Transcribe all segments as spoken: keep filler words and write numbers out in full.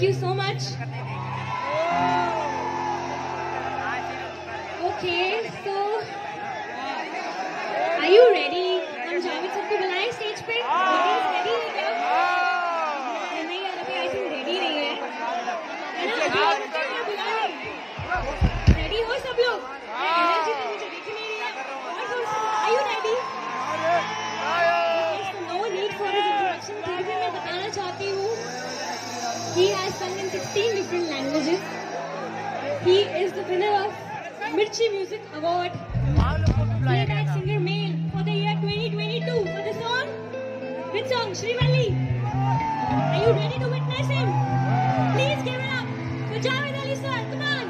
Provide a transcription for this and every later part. Thank you so much. Okay, so are you ready? I'm Javed सबको बुलाएं stage पे. Ready है क्या? नहीं यार अभी I think ready नहीं है. Ready हो सब लोग? Energy तो मुझे दिख नहीं रही है. Are you ready? No need for an introduction. क्योंकि मैं बताना चाहती हूँ. He has sung in sixteen different languages. He is the winner of Mirchi Music Award. Playback singer male for the year twenty twenty-two for the song. Which song? Javed Ali. Are you ready to witness him? Please give it up for Javed Ali sir. Come on.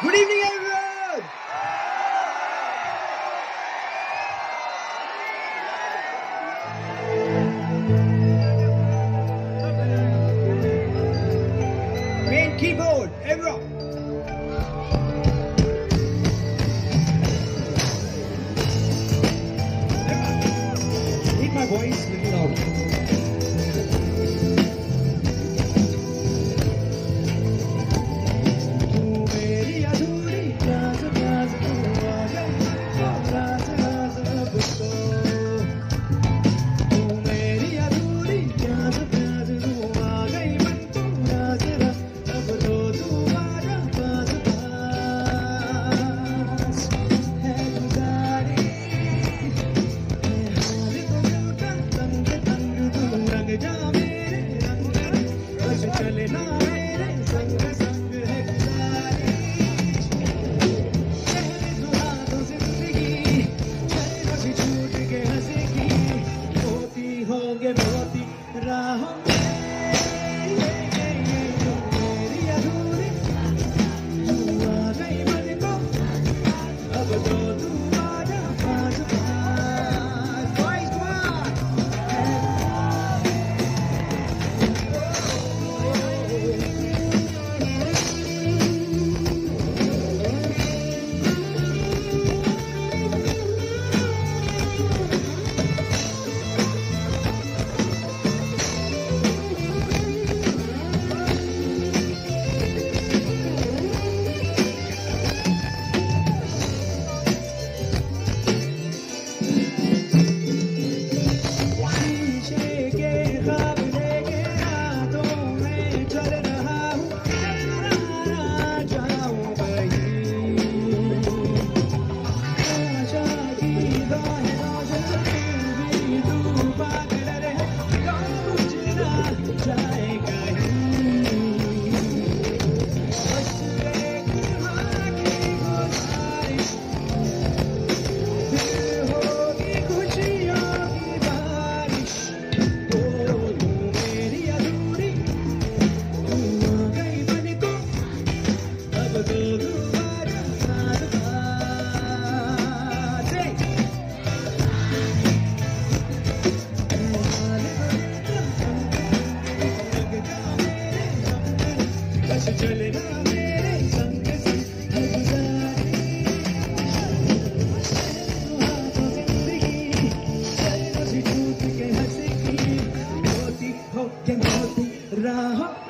Good evening, everyone! Main keyboard, everyone! I need my voice a little louder. के मोती राहों